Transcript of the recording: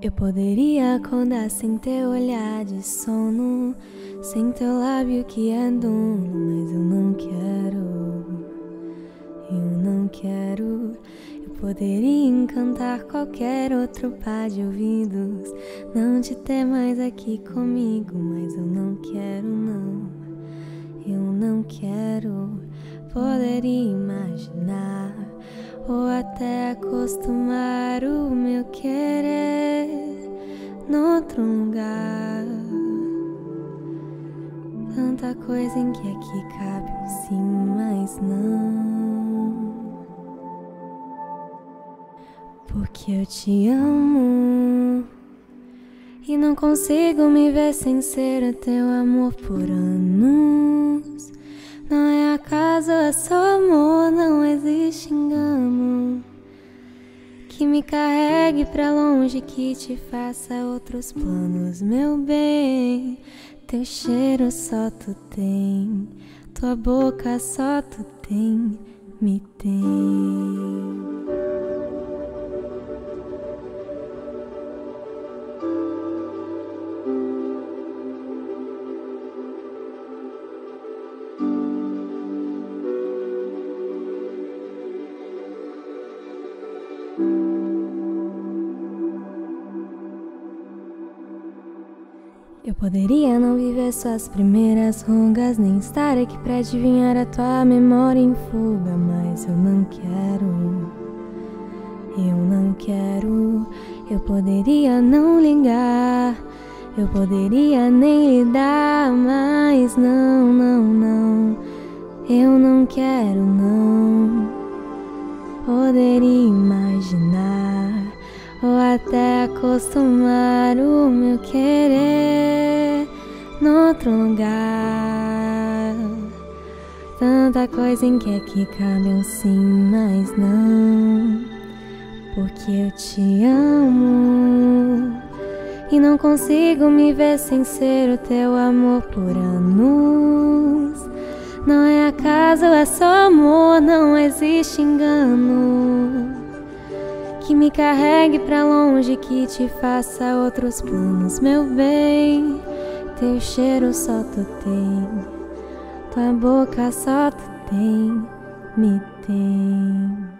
Eu poderia acordar sem teu olhar de sono, sem teu lábio que é dono, mas eu não quero, eu não quero. Eu poderia encantar qualquer outro par de ouvidos, não te ter mais aqui comigo, mas eu não quero, não, eu não quero. Poderia imaginar ou até acostumar o meu querer noutro lugar. Tanta coisa em que aqui cabe um sim, mas não. Porque eu te amo e não consigo me ver sem ser o teu amor por anos. Não é acaso, é só amor, não existe engano que me carregue pra longe, que te faça outros planos, meu bem. Teu cheiro só tu tem, tua boca só tu tem, me tem. Eu poderia não viver suas primeiras rugas, nem estar aqui pra adivinhar a tua memória em fuga, mas eu não quero, eu não quero. Eu poderia não ligar, eu poderia nem lidar, mas não, não, não, eu não quero, não. Poderia imaginar ou até acostumar o meu querer noutro lugar. Tanta coisa em que aqui cabe um sim, mas não. Porque eu te amo e não consigo me ver sem ser o teu amor por anos. Não é acaso, é só amor, não existe engano que me carregue pra longe, que te faça outros planos, meu bem. Teu cheiro só tu tem, tua boca só tu tem, me tem.